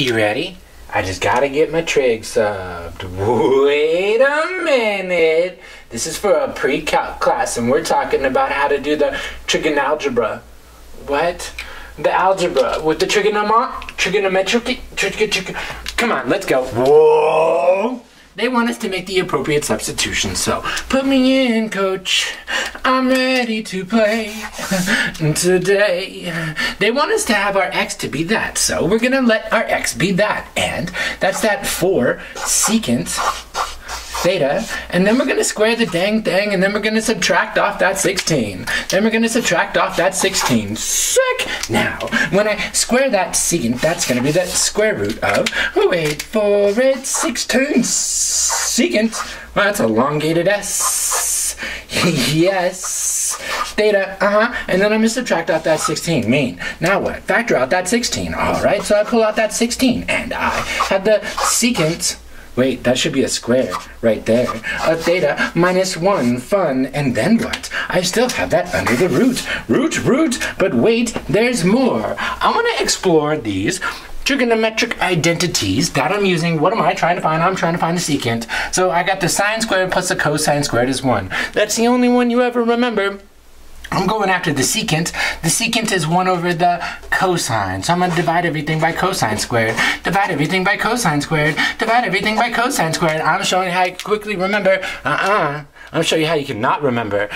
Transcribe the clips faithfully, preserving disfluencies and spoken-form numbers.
You ready? I just gotta get my trig subbed. Wait a minute. This is for a pre-calc class, and we're talking about how to do the trigonoalgebra. What? The algebra with the trigonom trigonometric. Trig trig trig Come on, let's go. Whoa! They want us to make the appropriate substitution, so put me in, coach. I'm ready to play today. They want us to have our x to be that, so we're gonna let our x be that, and that's that four secant theta, and then we're gonna square the dang thing, and then we're gonna subtract off that sixteen. Then we're gonna subtract off that sixteen. Sick! Now, when I square that secant, that's gonna be the square root of, wait for it, sixteen secant. Well, that's elongated S. Yes. Theta, uh-huh. And then I'm gonna subtract out that sixteen. Mean. Now what? Factor out that sixteen. All right, so I pull out that sixteen, and I have the secant. Wait, that should be a square right there. A theta minus one, fun, and then what? I still have that under the root. Root, root, but wait, there's more. I want to explore these trigonometric identities that I'm using. What am I trying to find? I'm trying to find the secant. So I got the sine squared plus the cosine squared is one. That's the only one you ever remember. I'm going after the secant. The secant is one over the cosine. So I'm going to divide everything by cosine squared. Divide everything by cosine squared. Divide everything by cosine squared. I'm showing how you quickly remember. Uh-uh. I'm showing you how you cannot remember.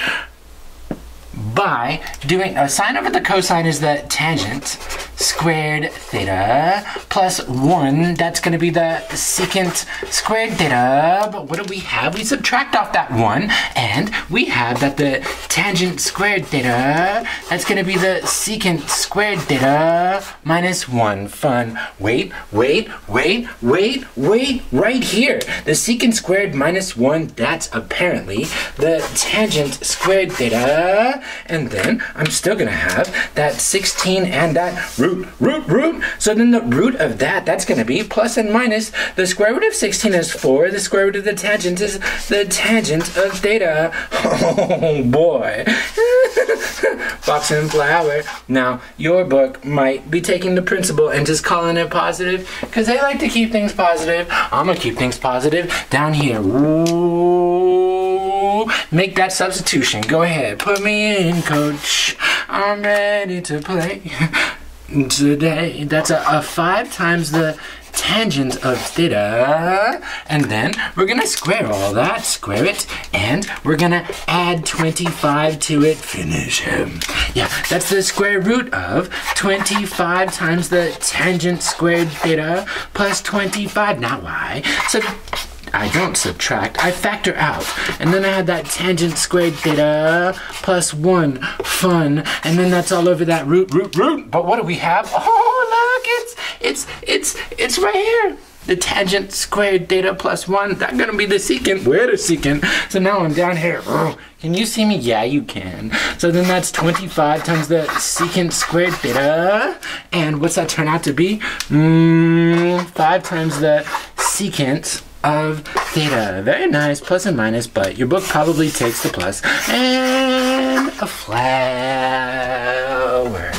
By doing a uh, sine over the cosine is the tangent squared theta plus one. That's going to be the secant squared theta. But what do we have? We subtract off that one, and we have that the tangent squared theta, that's going to be the secant squared theta minus one. Fun. Wait, wait, wait, wait, wait, right here. The secant squared minus one, that's apparently the tangent squared theta. And then I'm still going to have that sixteen and that root, root, root. So then the root of that, that's going to be plus and minus. The square root of sixteen is four. The square root of the tangent is the tangent of theta. Oh, boy. Fox and flower. Now, your book might be taking the principle and just calling it positive because they like to keep things positive. I'm going to keep things positive down here. Ooh, make that substitution. Go ahead. Put me in. In, coach, I'm ready to play today. That's a, a five times the tangent of theta, and then we're gonna square all that, square it, and we're gonna add twenty-five to it. Finish him. Yeah, that's the square root of twenty-five times the tangent squared theta plus twenty-five. Now why? So I don't subtract, I factor out. And then I had that tangent squared theta plus one, fun. And then that's all over that root, root, root. But what do we have? Oh, look, it's, it's, it's, it's right here. The tangent squared theta plus one, that's gonna be the secant. Where the secant? So now I'm down here. Oh, can you see me? Yeah, you can. So then that's twenty-five times the secant squared theta. And what's that turn out to be? Mm, five times the secant of theta. Very nice, plus and minus, but your book probably takes the plus and a flower.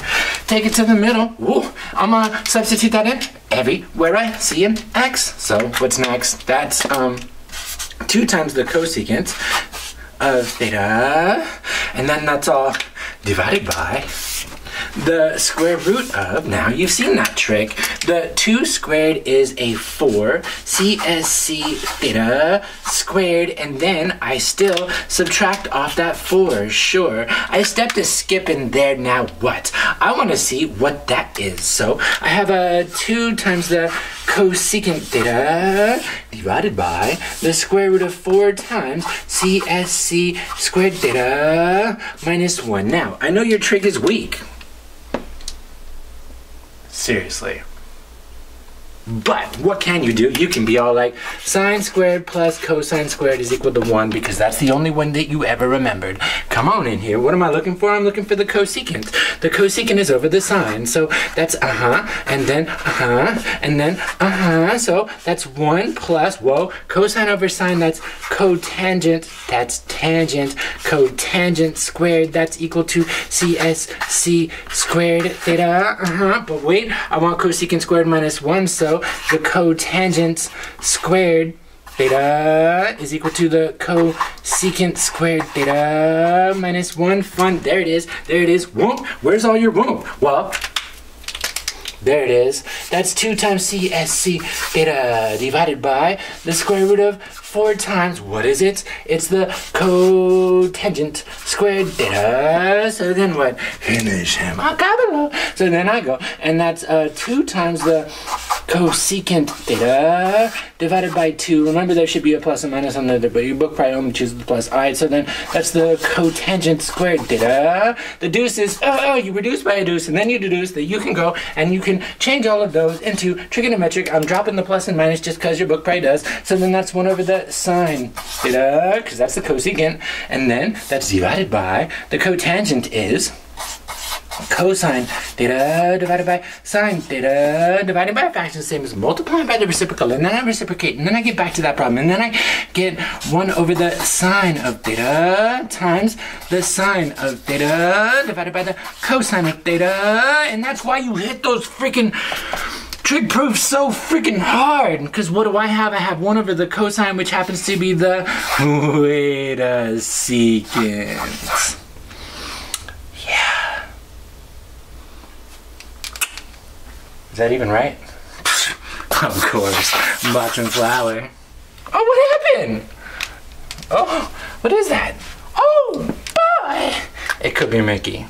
Take it to the middle. Ooh, I'm gonna substitute that in everywhere I see an x. So what's next? That's um two times the cosecant of theta, and then that's all divided by the square root of, now you've seen that trick, the two squared is a four, C S C theta squared, and then I still subtract off that four, sure. I stepped a skip in there, now what? I want to see what that is, so I have a two times the cosecant theta divided by the square root of four times C S C squared theta minus one. Now, I know your trig is weak. Seriously. But what can you do? You can be all like, sine squared plus cosine squared is equal to one, because that's the only one that you ever remembered. Come on in here. What am I looking for? I'm looking for the cosecant. The cosecant is over the sine. So that's uh-huh, and then uh-huh, and then uh-huh. So that's one plus, whoa, cosine over sine, that's cotangent. That's tangent. Cotangent squared, that's equal to C S C squared theta. Uh-huh. But wait, I want cosecant squared minus one, so So the cotangent squared theta is equal to the cosecant squared theta minus one. Fun. There it is. There it is. Whoop. Where's all your whoop? Well, there it is. That's two times C S C theta divided by the square root of four times, what is it? It's the cotangent squared theta. So then what? Finish him. So then I go, and that's uh, two times the cosecant theta divided by two. Remember, there should be a plus and minus on there, but your book probably only chooses the plus. All right, so then that's the cotangent squared theta. The deuce is, oh, oh, you reduce by a deuce, and then you deduce that you can go, and you can change all of those into trigonometric. I'm dropping the plus and minus just because your book probably does. So then that's one over the sine theta, because that's the cosecant, and then that's divided by the cotangent is cosine theta divided by sine theta divided by a fraction, the same as multiplying by the reciprocal, and then I reciprocate, and then I get back to that problem, and then I get one over the sine of theta times the sine of theta divided by the cosine of theta, and that's why you hit those freaking trig proofs so freaking hard, because what do I have? I have one over the cosine, which happens to be the theta secant. Yeah. Is that even right? Of course. Match and flour. Oh, what happened? Oh, what is that? Oh, boy! It could be Mickey.